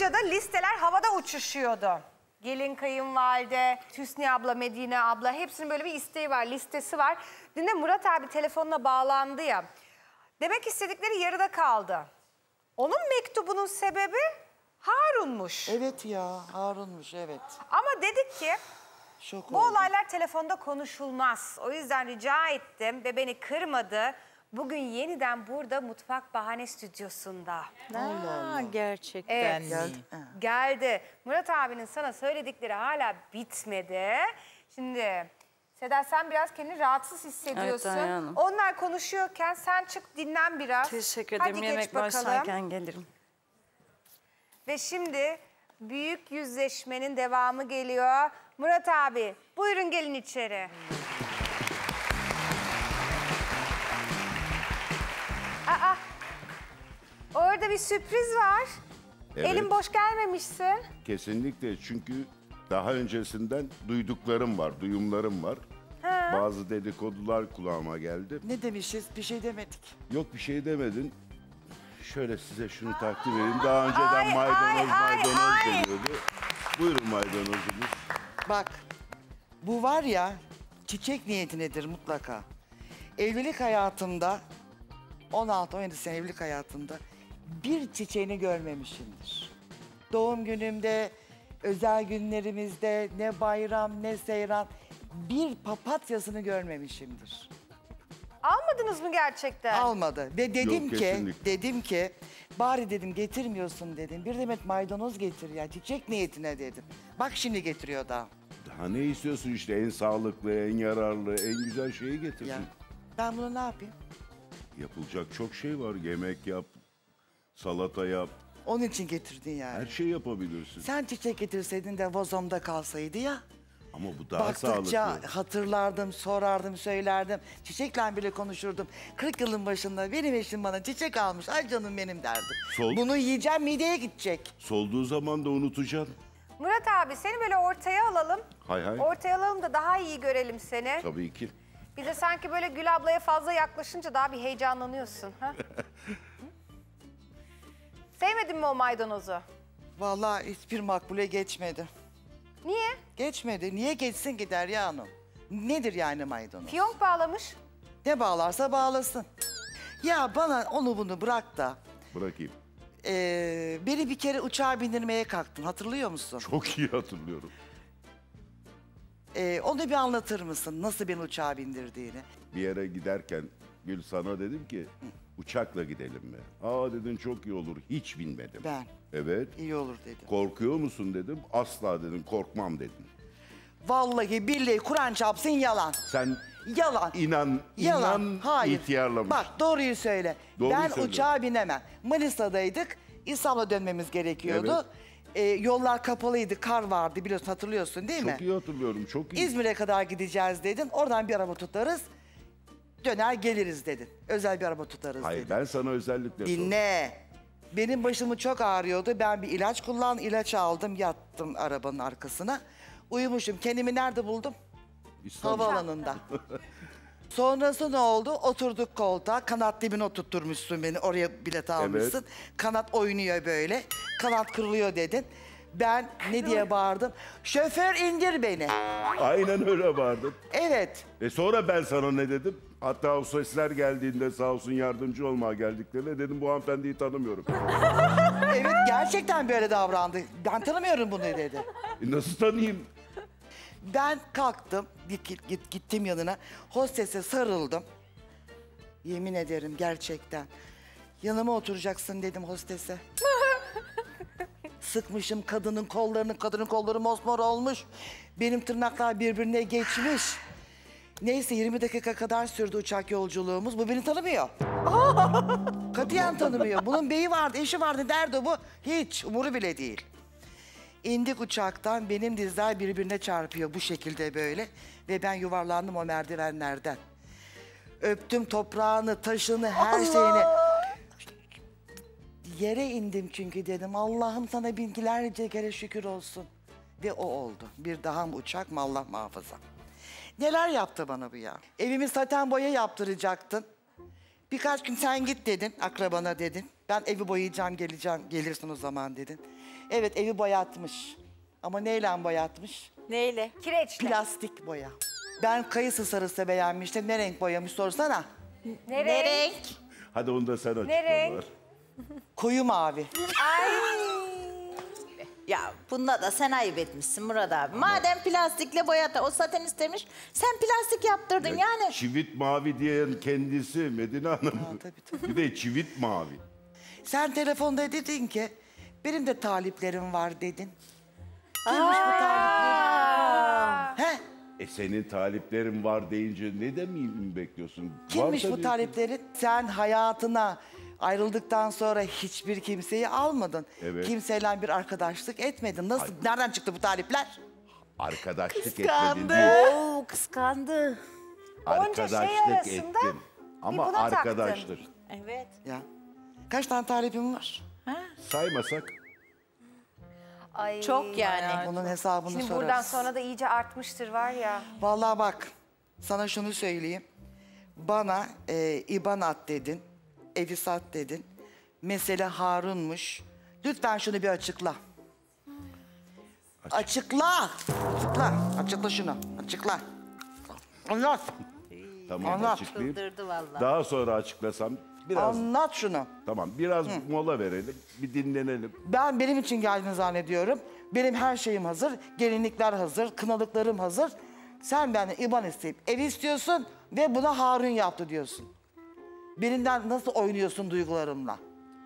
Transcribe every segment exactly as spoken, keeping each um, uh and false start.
Datça'da listeler havada uçuşuyordu. Gelin kayınvalide, Hüsnü abla, Medine abla, hepsinin böyle bir isteği var, listesi var. Dün de Murat abi telefonuna bağlandı ya. Demek istedikleri yarıda kaldı. Onun mektubunun sebebi Harun'muş. Evet ya, Harun'muş, evet. Ama dedik ki şok bu oldum. Olaylar telefonda konuşulmaz. O yüzden rica ettim ve beni kırmadı. Bugün yeniden burada Mutfak Bahane Stüdyosu'nda. Aa, gerçekten. Evet. Geldi. Geldi. Murat abinin sana söyledikleri hala bitmedi. Şimdi Seda, sen biraz kendini rahatsız hissediyorsun. Evet, onlar konuşuyorken sen çık dinlen biraz. Teşekkür ederim. Hadi yemek başlarken gelirim. Ve şimdi büyük yüzleşmenin devamı geliyor. Murat abi buyurun gelin içeri. Aa, orada bir sürpriz var. Evet. Elin boş gelmemişsin. Kesinlikle, çünkü daha öncesinden duyduklarım var, duyumlarım var. Ha. Bazı dedikodular kulağıma geldi. Ne demişiz? Bir şey demedik. Yok, bir şey demedin. Şöyle size şunu aa, takdim edeyim. Daha önceden ay, maydanoz ay, maydanoz ay, deniyordu. Ay. Buyurun maydanozumuz. Bak, bu var ya, çiçek niyetinedir mutlaka. Evlilik hayatımda, on altı on yedi sene evlilik hayatımda bir çiçeğini görmemişimdir. Doğum günümde, özel günlerimizde ne bayram ne seyran bir papatyasını görmemişimdir. Almadınız mı gerçekten? Almadı ve dedim yok, ki kesinlikle. Dedim ki bari dedim getirmiyorsun dedim. Bir demet maydanoz getir ya, çiçek niyetine dedim. Bak şimdi getiriyor daha. Daha ne istiyorsun işte, en sağlıklı, en yararlı, en güzel şeyi getirsin. Ya, ben bunu ne yapayım? Yapılacak çok şey var. Yemek yap, salata yap. Onun için getirdin yani. Her şeyi yapabilirsin. Sen çiçek getirseydin de vazomda kalsaydı ya. Ama bu daha baktıkça sağlıklı. Baktıkça hatırlardım, sorardım, söylerdim. Çiçekle bile konuşurdum. kırk yılın başında benim eşim bana çiçek almış. Ay canım benim derdim. Sol... Bunu yiyeceğim, mideye gidecek. Solduğu zaman da unutacağım. Murat abi seni böyle ortaya alalım. Hay hay. Ortaya alalım da daha iyi görelim seni. Tabii ki. Bir de sanki böyle Gül ablaya fazla yaklaşınca daha bir heyecanlanıyorsun. Ha? Sevmedin mi o maydanozu? Vallahi hiçbir makbule geçmedi. Niye? Geçmedi. Niye geçsin ki Derya Hanım? Nedir yani maydanoz? Fiyonk bağlamış. Ne bağlarsa bağlasın. Ya bana onu bunu bırak da. Bırakayım. Ee, beni bir kere uçağa bindirmeye kalktın, hatırlıyor musun? Çok iyi hatırlıyorum. Ee, onu bir anlatır mısın? Nasıl beni uçağa bindirdiğini. Bir yere giderken Gül sana dedim ki uçakla gidelim mi? Aa dedin, çok iyi olur. Hiç binmedim. Ben. Evet. İyi olur dedim. Korkuyor musun dedim. Asla dedim, korkmam dedim. Vallahi billahi Kur'an çarpsın yalan. Sen yalan. İnan, yalan. İnan, hayır. İhtiyarlamış. Bak doğruyu söyle. Doğruyu ben söylüyorum. Uçağa binemem. Manisa'daydık. İstanbul'a dönmemiz gerekiyordu. Evet. E, yollar kapalıydı, kar vardı, biliyorsun, hatırlıyorsun değil mi? Çok iyi hatırlıyorum, çok iyi. İzmir'e kadar gideceğiz dedin, oradan bir araba tutarız, döner geliriz dedin. Özel bir araba tutarız. Hayır, dedin. Hayır, ben sana özellikle dinle. Sordum. Benim başımı çok ağrıyordu, ben bir ilaç kullan, ilaç aldım, yattım arabanın arkasına. Uyumuşum, kendimi nerede buldum? İstanbul. Havaalanında. Sonrası ne oldu? Oturduk koltuğa, kanat dibine oturtturmuşsun beni, oraya bilet almışsın. Evet. Kanat oynuyor böyle. Kanat kırılıyor dedin. Ben ne diye bağırdım? Şoför indir beni. Aynen öyle bağırdım. Evet. E sonra ben sana ne dedim? Hatta o sesler geldiğinde sağ olsun yardımcı olmaya geldiklerine dedim bu hanımefendiyi tanımıyorum. Evet, gerçekten böyle davrandı. Ben tanımıyorum bunu dedi. E nasıl tanıyayım? Ben kalktım, gittim yanına, hostese sarıldım. Yemin ederim gerçekten. Yanıma oturacaksın dedim hostese. Sıkmışım kadının kollarını, kadının kolları mosmor olmuş. Benim tırnaklar birbirine geçmiş. Neyse yirmi dakika kadar sürdü uçak yolculuğumuz. Bu beni tanımıyor. Katiyen tanımıyor. Bunun beyi vardı, eşi vardı, derdi bu. Hiç, umuru bile değil. İndik uçaktan, benim dizler birbirine çarpıyor bu şekilde böyle. Ve ben yuvarlandım o merdivenlerden. Öptüm toprağını, taşını, her Allah! Şeyini. Yere indim çünkü dedim, Allah'ım sana binlerce kere şükür olsun. Ve o oldu. Bir daha mı uçak mı, Allah muhafaza. Neler yaptı bana bu ya? Evimi saten boya yaptıracaktın. Birkaç gün sen git dedin, akrabana dedin. Ben evi boyayacağım, geleceğim, gelirsin o zaman dedin. Evet, evi boyatmış. Ama neyle boyatmış? Neyle? Kireçle. Plastik boya. Ben kayısı sarısı beğenmiştim. Ne renk boyamış sorsana. Ne renk? Ne renk? Hadi onu da sen açıkla. Ne renk? Koyu mavi. Ay. Ya bunda da sen ayıp etmişsin Murat abi. Ama madem plastikle boyata, o saten istemiş, sen plastik yaptırdın ya, yani. Çivit mavi diyen kendisi Medine Hanım. Ha, tabii, tabii. Bir de çivit mavi. Sen telefonda dedin ki, benim de taliplerim var dedin. Kimmiş bu taliplerim? He? E senin taliplerin var deyince ne demeyeyim bekliyorsun? Kimmiş bu taliplerin? Sen hayatına ayrıldıktan sonra hiçbir kimseyi almadın. Evet. Kimseyle bir arkadaşlık etmedin. Nasıl? Ay. Nereden çıktı bu talipler? Arkadaşlık kıskandı. Etmedin değil. Oo, kıskandı. Arkadaşlık şey ettim. Ama arkadaşlık. Evet. Ya. Kaç tane talipim var? Ha? Saymasak. Ay, çok yani. Bunun hesabını sorarız. Şimdi buradan sonra da iyice artmıştır var ya. Vallahi bak, sana şunu söyleyeyim. Bana e, İban at dedin, evi sat dedin. Mesele Harun'muş. Lütfen şunu bir açıkla. Açık. Açıkla. Açıkla. Açıkla şunu. Açıkla. Anlat. Tamam, anlat. Açıklayayım. Daha sonra açıklasam. Biraz, anlat şunu. Tamam, biraz Hı. mola verelim, bir dinlenelim. Ben benim için geldiğini zannediyorum. Benim her şeyim hazır, gelinlikler hazır, kınalıklarım hazır. Sen benden İban isteyip evi istiyorsun ve buna Harun yaptı diyorsun. Birinden nasıl oynuyorsun duygularımla?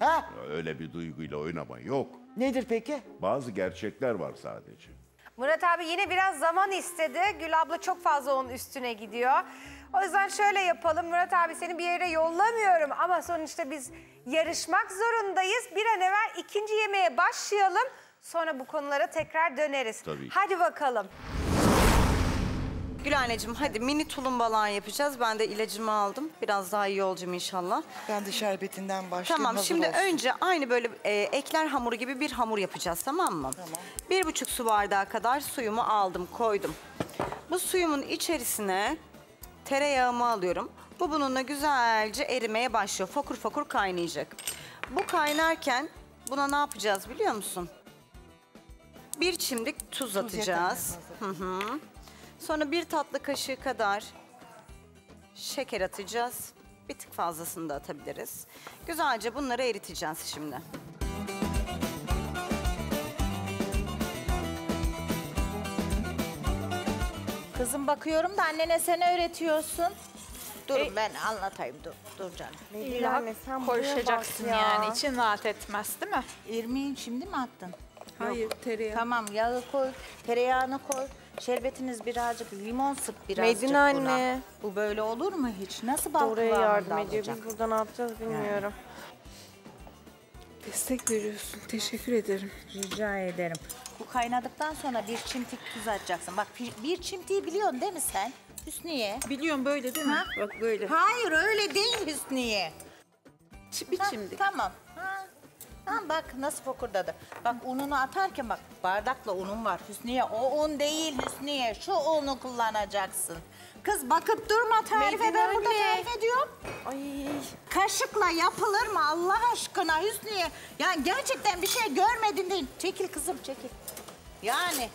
Ha? Öyle bir duyguyla oynama yok. Nedir peki? Bazı gerçekler var sadece. Murat abi yine biraz zaman istedi. Gül abla çok fazla onun üstüne gidiyor. O yüzden şöyle yapalım Murat abi, seni bir yere yollamıyorum ama sonuçta biz yarışmak zorundayız. Bir an evvel ikinci yemeğe başlayalım, sonra bu konulara tekrar döneriz. Tabii. Hadi bakalım. Gül anneciğim hadi mini tulumbalar yapacağız. Ben de ilacımı aldım. Biraz daha iyi olacağım inşallah. Ben de şerbetinden başlayayım. Tamam şimdi olsun. Önce aynı böyle e, ekler hamuru gibi bir hamur yapacağız, tamam mı? Tamam. Bir buçuk su bardağı kadar suyumu aldım, koydum. Bu suyumun içerisine tereyağımı alıyorum. Bu bununla güzelce erimeye başlıyor. Fokur fokur kaynayacak. Bu kaynarken buna ne yapacağız biliyor musun? Bir çimdik tuz, tuz atacağız. Hı hı. Sonra bir tatlı kaşığı kadar şeker atacağız. Bir tık fazlasını da atabiliriz. Güzelce bunları eriteceğiz şimdi. Kızım bakıyorum da annene sen öğretiyorsun. Durun e, ben anlatayım, dur, dur canım. İlla koşacaksın ya. Yani için rahat etmez değil mi? İrmiğin şimdi mi attın? Hayır. Yok. Tereyağı. Tamam yağı koy, tereyağını koy. Şerbetiniz birazcık, limon sık birazcık. Medine anne. Bu böyle olur mu hiç? Nasıl baklava yardım ediyor? Biz burada ne yapacağız bilmiyorum. Yani. Destek veriyorsun. Teşekkür ederim. Rica ederim. Bu kaynadıktan sonra bir çimdik tuz atacaksın. Bak bir çimdiği biliyorsun değil mi sen? Hüsniye. Biliyorum böyle değil mi? Ha? Bak böyle. Hayır öyle değil Hüsniye. Bir çimdik. Tamam. Ha. Ha, bak nasıl fokurdadı. Bak ununu atarken bak bardakla unun var Hüsniye. O un değil Hüsniye. Şu unu kullanacaksın. Kız bakıp durma tarife, ben burada tarif ediyorum. Ay. Kaşıkla yapılır mı Allah aşkına Hüsniye? Yani gerçekten bir şey görmedin değil. Çekil kızım çekil. Yani.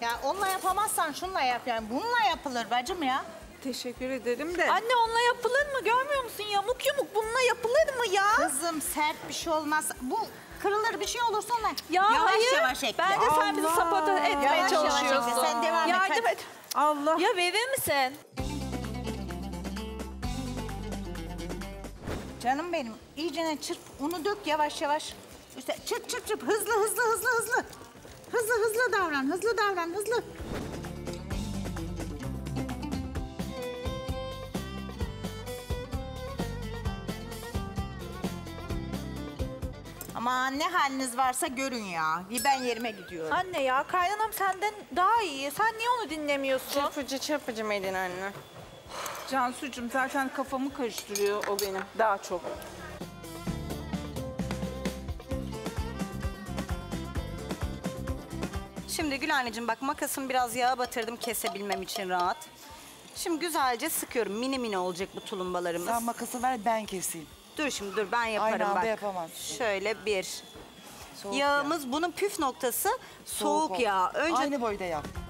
Ya onunla yapamazsan şunla yap yani. Bununla yapılır bacım ya. Teşekkür ederim de. Anne onunla yapılır mı? Görmüyor musun? Yamuk yumuk bununla yapılır mı ya? Kızım sert bir şey olmaz. Bu kırılır bir şey olursa ona ya yavaş hayır. Yavaş ekle. Bence Allah. Sen bizi sapata etmeye yavaş çalışıyorsun. Yavaş sen devam ya, et. et. Allah. Ya verir misin? Canım benim iyicene çırp. Unu dök yavaş yavaş. İşte çırp çırp çırp. Hızlı hızlı hızlı hızlı. Hızlı hızlı davran. Hızlı davran hızlı. Aman ne haliniz varsa görün ya. Ben yerime gidiyorum. Anne ya kaynanam senden daha iyi. Sen niye onu dinlemiyorsun? Çırpıcı çırpıcı Medine anne. Cansucuğum zaten kafamı karıştırıyor o benim daha çok. Şimdi Gül anneciğim bak makasım biraz yağa batırdım kesebilmem için rahat. Şimdi güzelce sıkıyorum. Mini mini olacak bu tulumbalarımız. Sen makası ver, ben keseyim. Dur şimdi dur, ben yaparım bak. Aynı anda yapamazsın. Şöyle bir. Soğuk yağımız, yağ. Bunun püf noktası soğuk, soğuk yağ. Önce... Aynı boyda yap.